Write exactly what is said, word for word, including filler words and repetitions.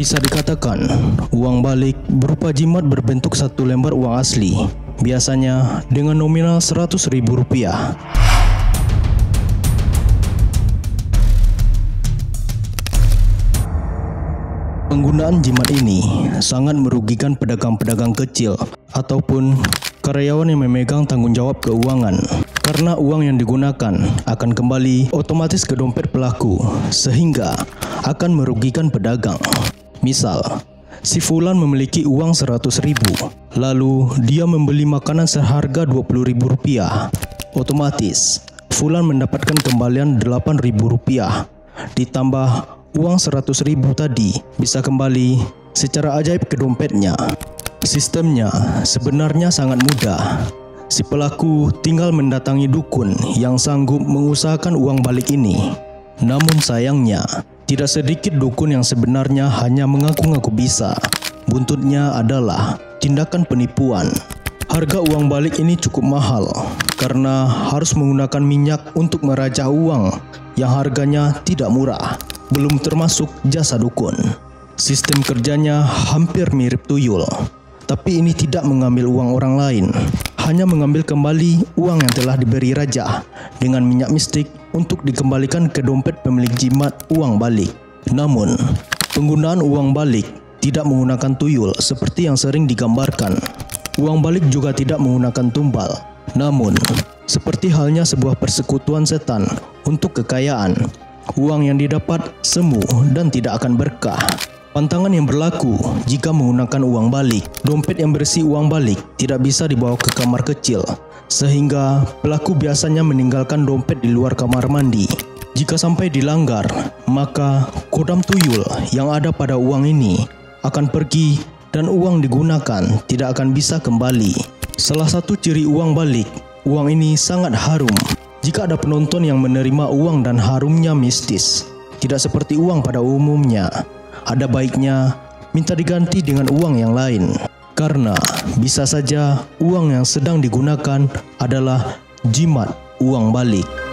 Bisa dikatakan, uang balik berupa jimat berbentuk satu lembar uang asli, biasanya dengan nominal seratus ribu rupiah. Penggunaan jimat ini sangat merugikan pedagang-pedagang kecil ataupun karyawan yang memegang tanggung jawab keuangan, karena uang yang digunakan akan kembali otomatis ke dompet pelaku sehingga akan merugikan pedagang. Misal, si Fulan memiliki uang seratus ribu, lalu dia membeli makanan seharga dua puluh ribu rupiah. Otomatis, Fulan mendapatkan kembalian delapan ribu rupiah ditambah uang seratus ribu tadi bisa kembali secara ajaib ke dompetnya. Sistemnya sebenarnya sangat mudah. Si pelaku tinggal mendatangi dukun yang sanggup mengusahakan uang balik ini. Namun sayangnya, tidak sedikit dukun yang sebenarnya hanya mengaku-ngaku bisa. Buntutnya adalah tindakan penipuan. Harga uang balik ini cukup mahal karena harus menggunakan minyak untuk merajah uang yang harganya tidak murah. Belum termasuk jasa dukun. Sistem kerjanya hampir mirip tuyul, tapi ini tidak mengambil uang orang lain, hanya mengambil kembali uang yang telah diberi raja dengan minyak mistik untuk dikembalikan ke dompet pemilik jimat uang balik. Namun, penggunaan uang balik tidak menggunakan tuyul seperti yang sering digambarkan. Uang balik juga tidak menggunakan tumbal, namun seperti halnya sebuah persekutuan setan untuk kekayaan, uang yang didapat semu dan tidak akan berkah. Pantangan yang berlaku jika menggunakan uang balik, dompet yang berisi uang balik tidak bisa dibawa ke kamar kecil, sehingga pelaku biasanya meninggalkan dompet di luar kamar mandi. Jika sampai dilanggar, maka kodam tuyul yang ada pada uang ini akan pergi dan uang digunakan tidak akan bisa kembali. Salah satu ciri uang balik, uang ini sangat harum. Jika ada penonton yang menerima uang dan harumnya mistis, tidak seperti uang pada umumnya, ada baiknya minta diganti dengan uang yang lain. Karena bisa saja uang yang sedang digunakan adalah jimat uang balik.